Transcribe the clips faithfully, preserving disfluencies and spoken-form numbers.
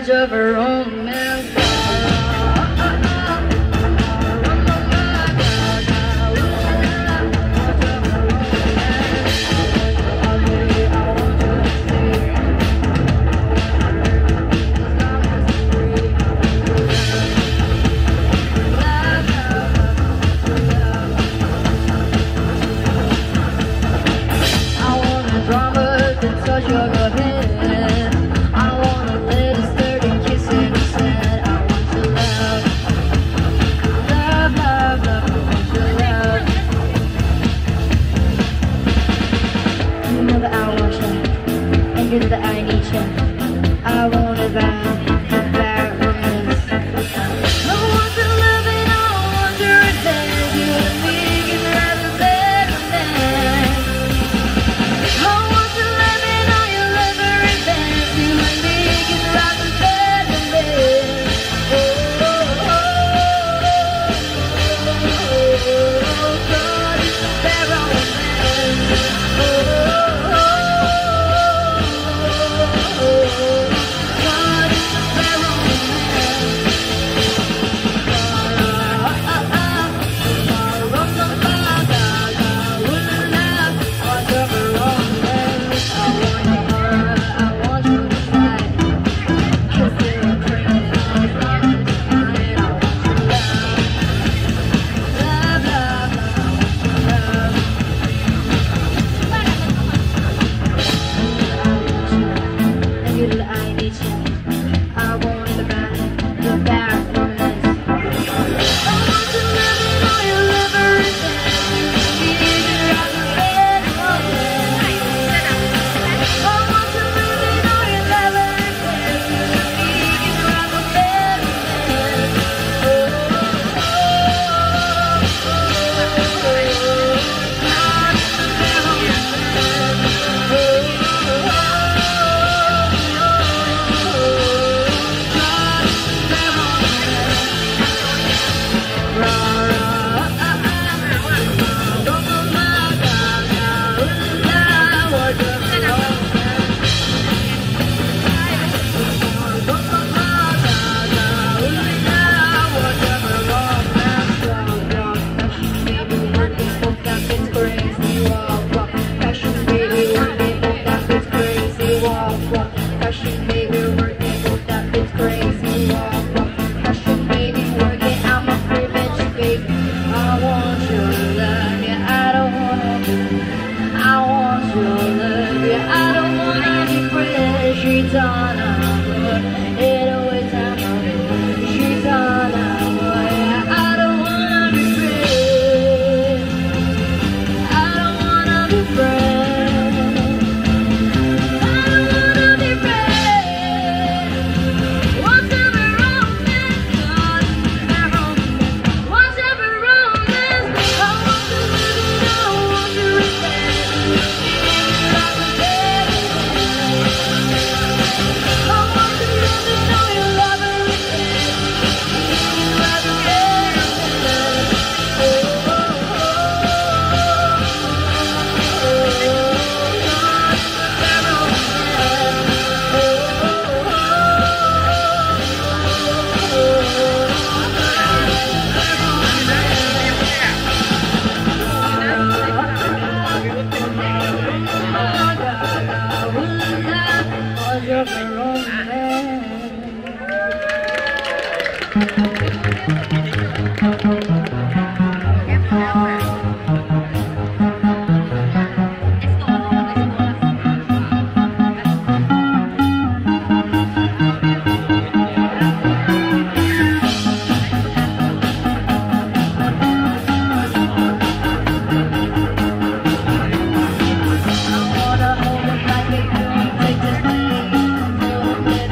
judge of her own mess. I wanna hold it like they do, take this thing, do it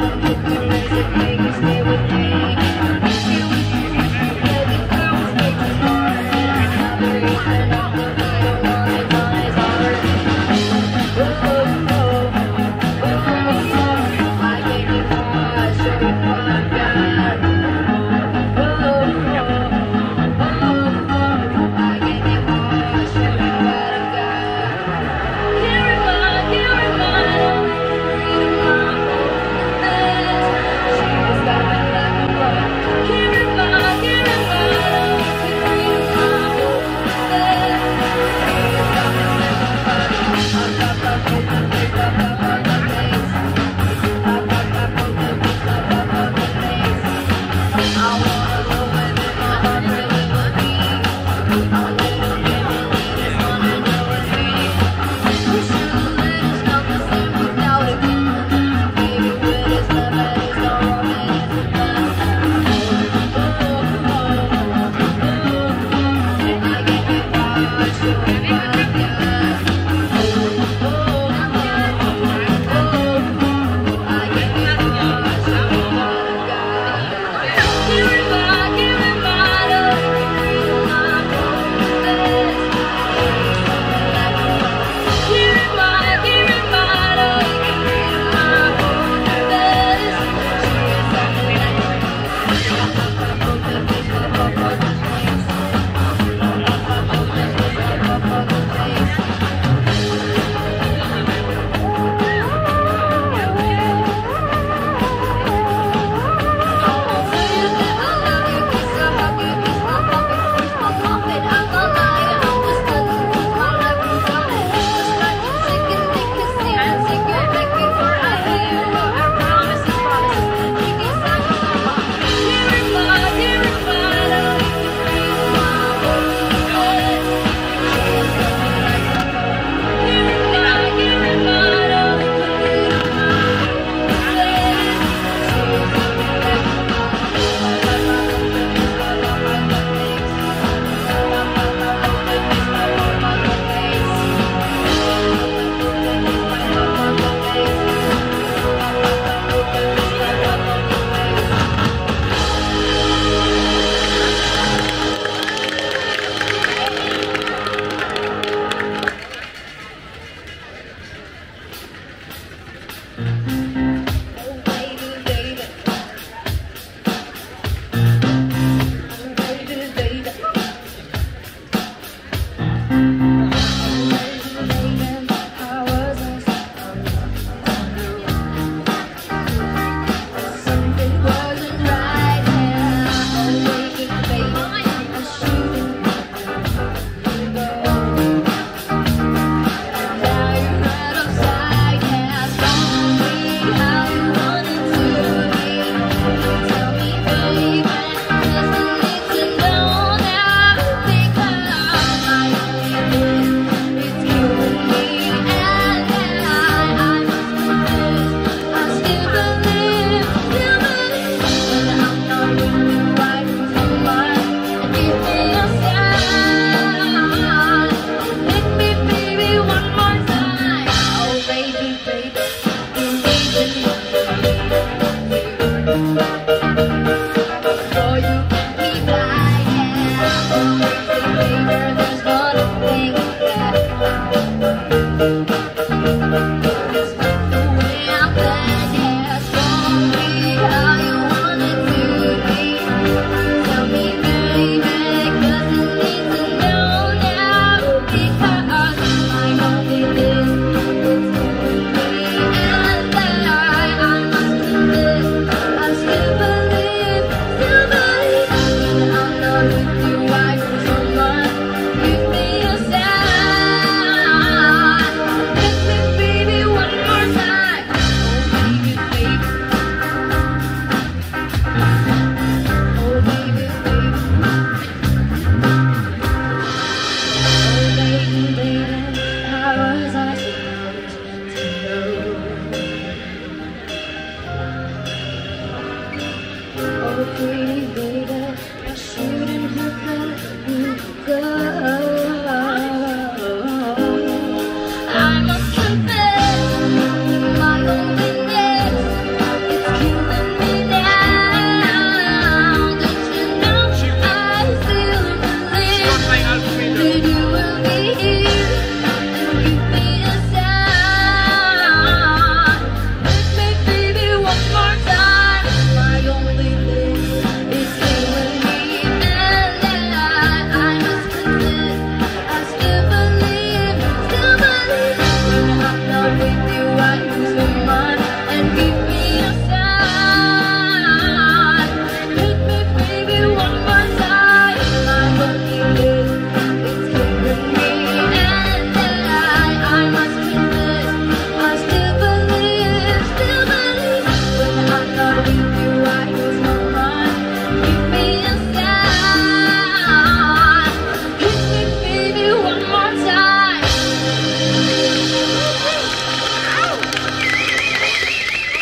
เ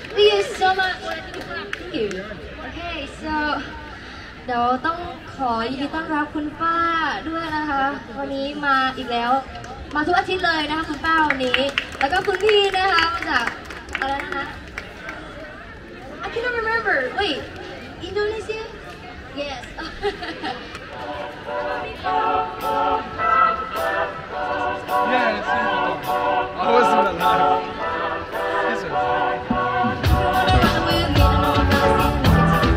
ดี๋ยวต้องขอยินดีต้อนรับคุณป้าด้วยนะคะวันนี้มาอีกแล้วเป็นครั้งที่สองแล้วนะคะก็เป็นครั้งที่สองที่มาร่วมงานกับเรานะคะก็ต้องขอขอบคุณคุณป้านะคะที่ให้เกียรติมาร่วมงานกับเราในครั้งนี้นะคะก็ต้องขอขอบคุณคุณป้านะคะที่ให้เกียรติมาร่วมงานกับเราในครั้งนี้นะคะก็ต้องขอขอบคุณคุณป้านะคะที่ให้เกียรติมาร่วมงานกับเราในครั้งนี้นะคะ I cannot remember. Wait, Indonesia? Yes. Yeah, it's Indonesia. I wasn't alive.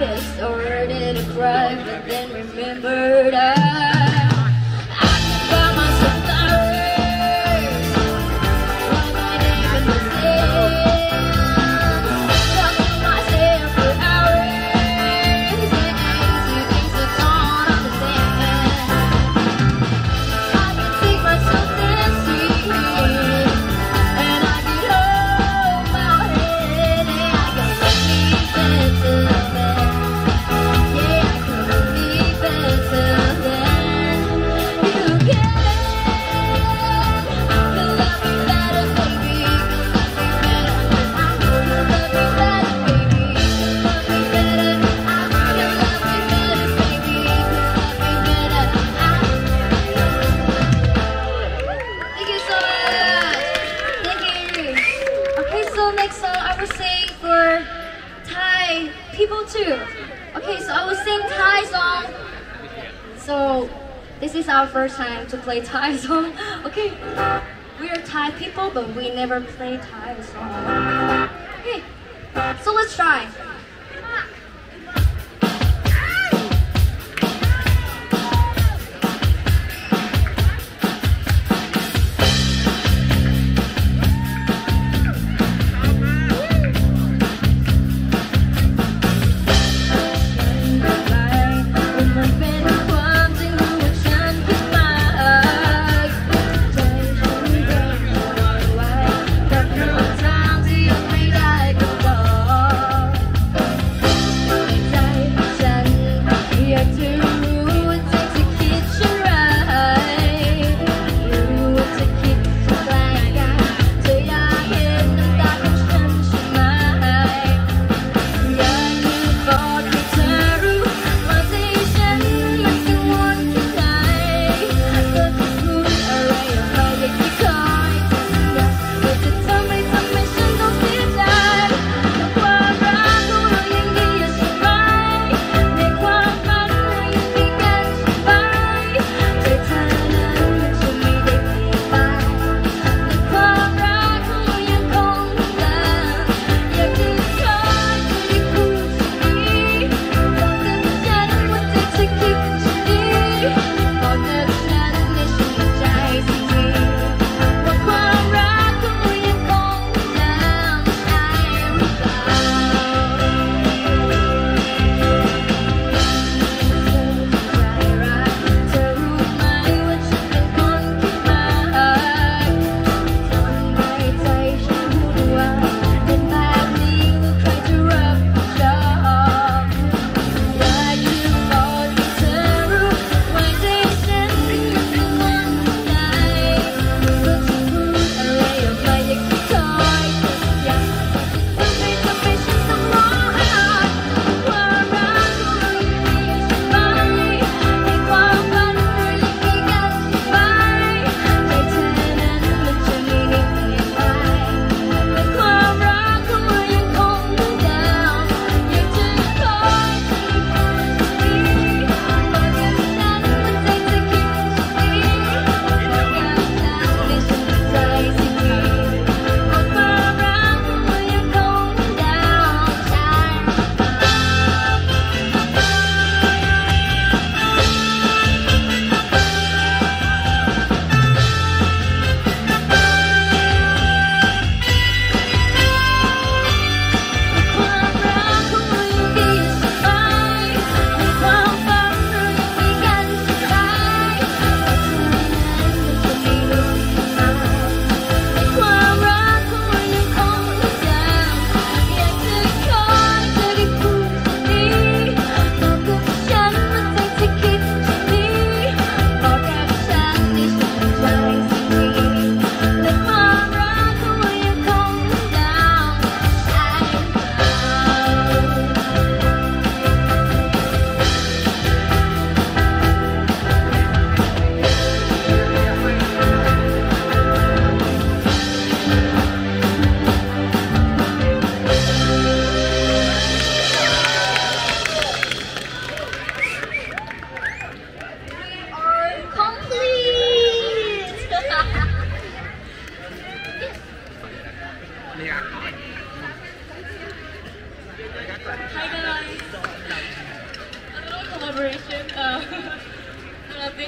night I started to cry, but then remembered I people too. Okay, so I will sing Thai song. So this is our first time to play Thai song. Okay, we are Thai people, but we never play Thai song. Okay, so let's try.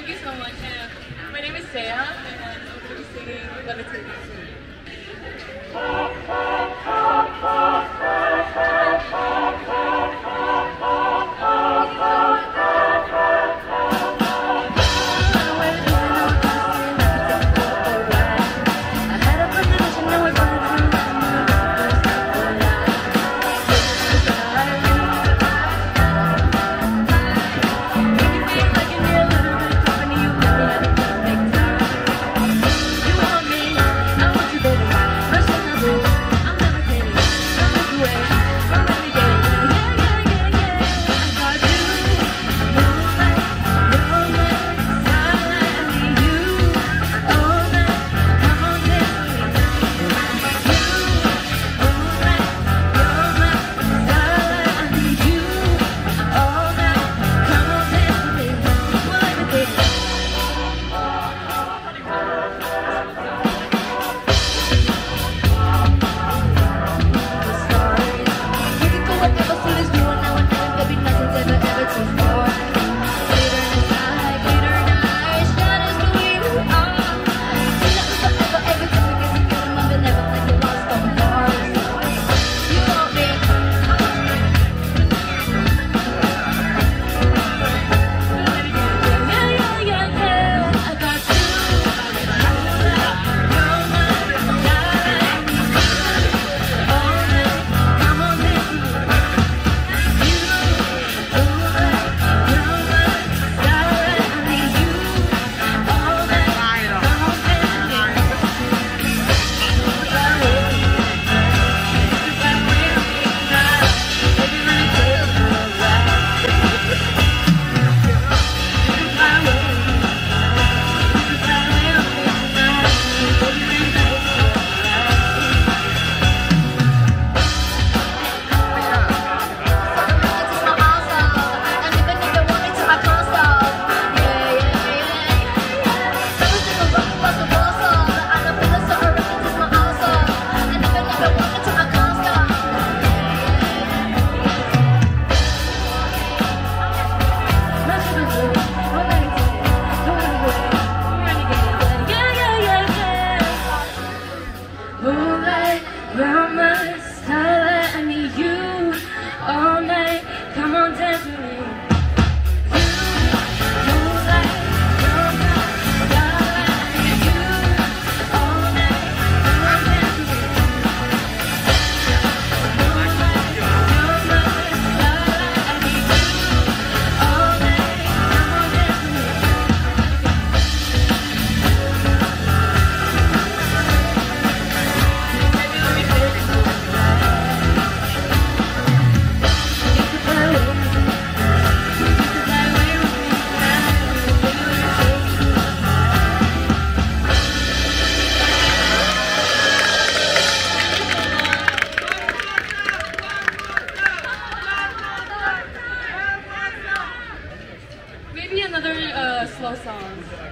Thank you so much. And my name is Jaya, and I'm going to be singing slow songs.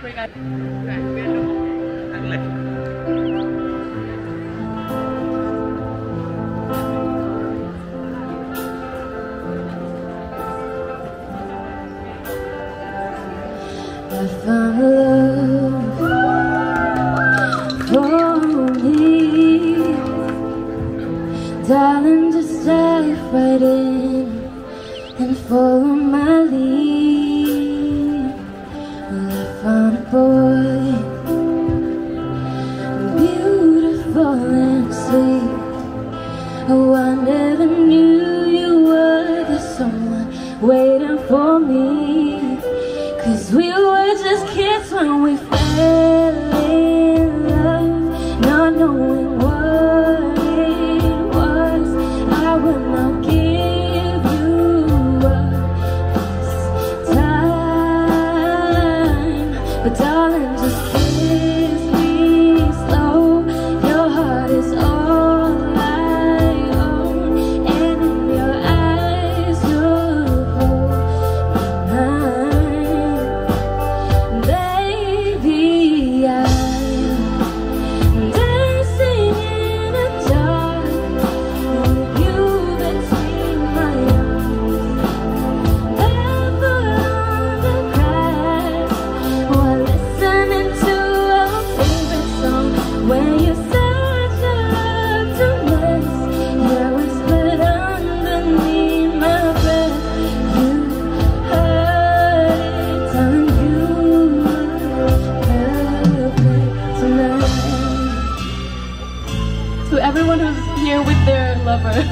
We got I found love for me, darling. Just dive right in and follow my lead. Found a boy, beautiful and sweet. Oh, I never knew you were the someone waiting for me. Cause we were just kids when we fell in love, not knowing what it was. I would not give darling, just kiss me slow. Your heart is all I own, and in your eyes you'll hold me mine. Baby, lover.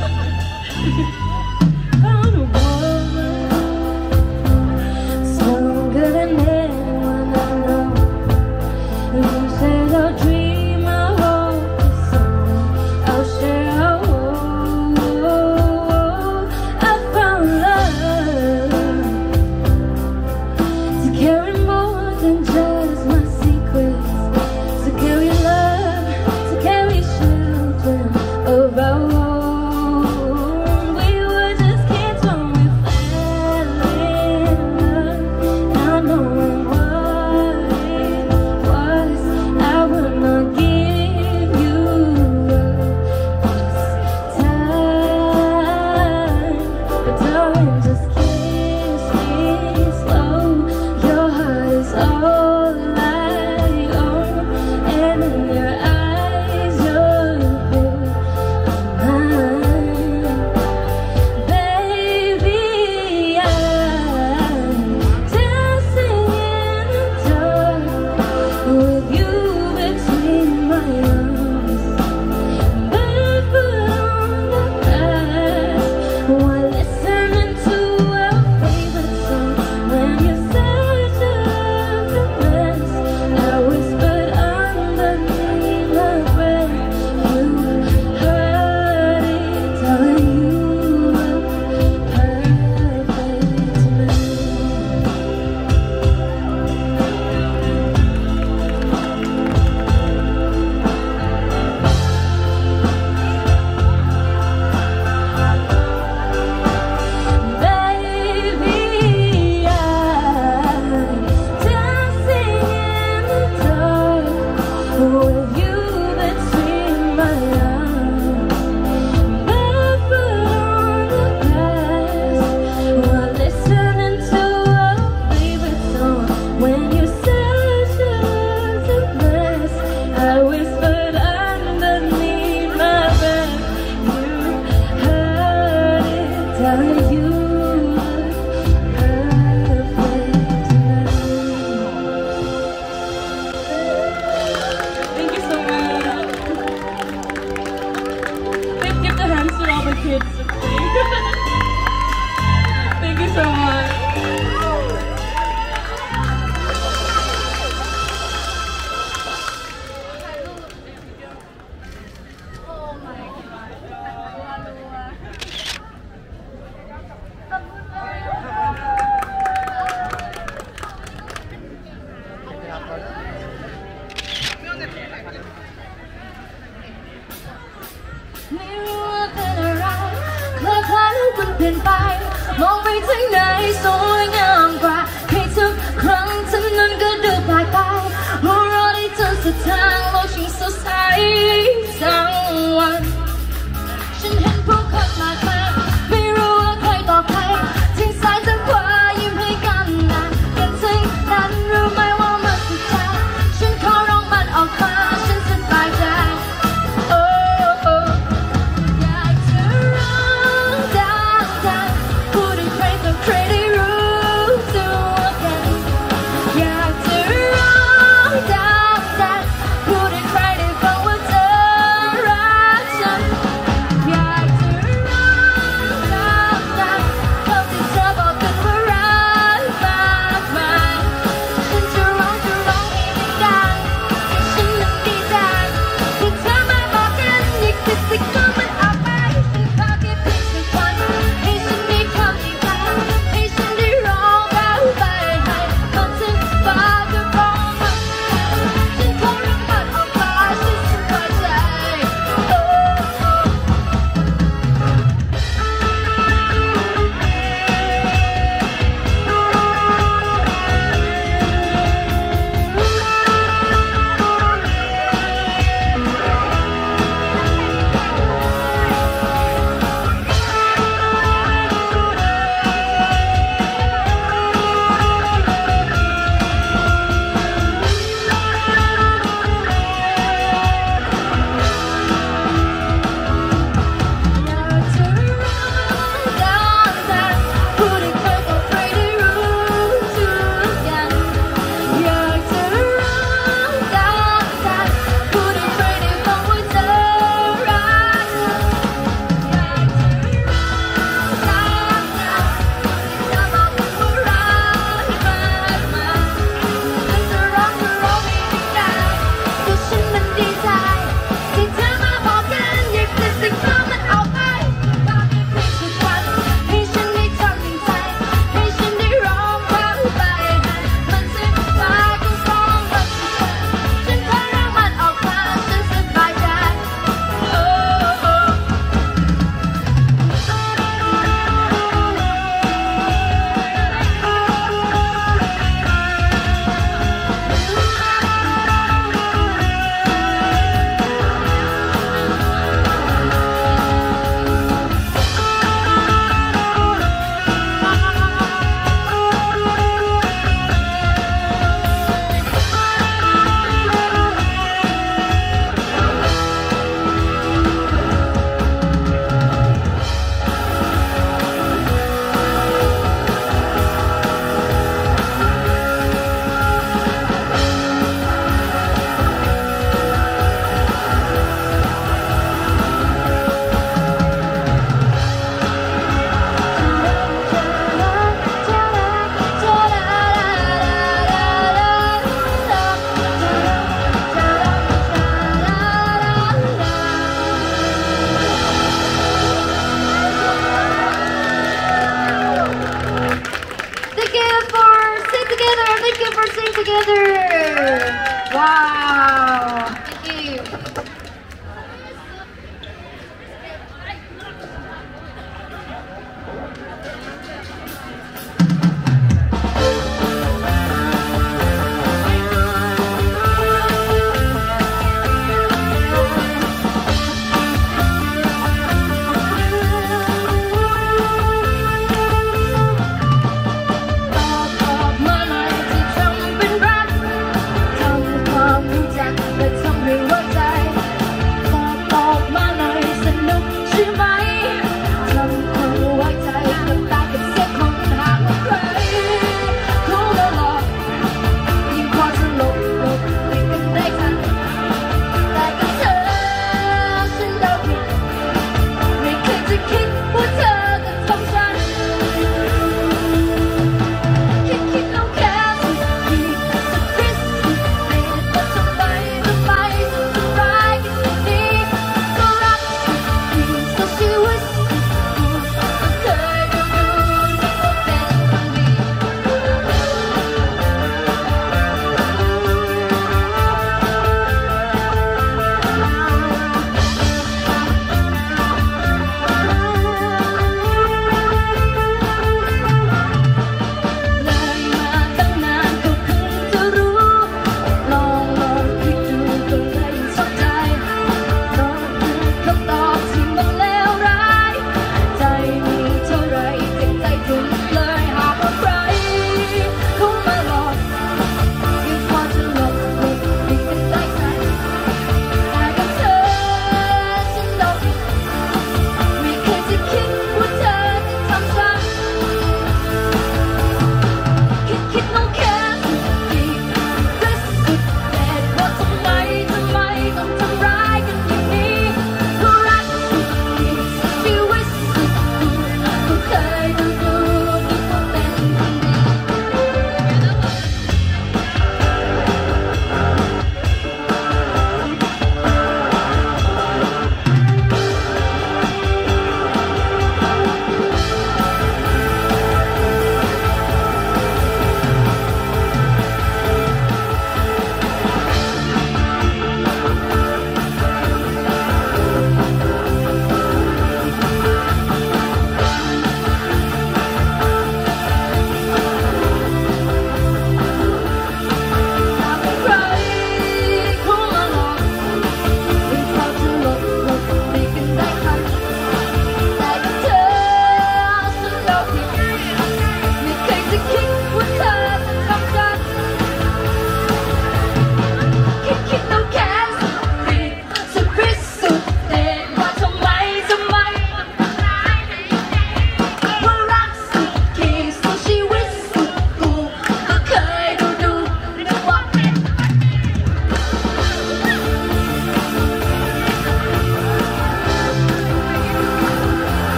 together! Wow!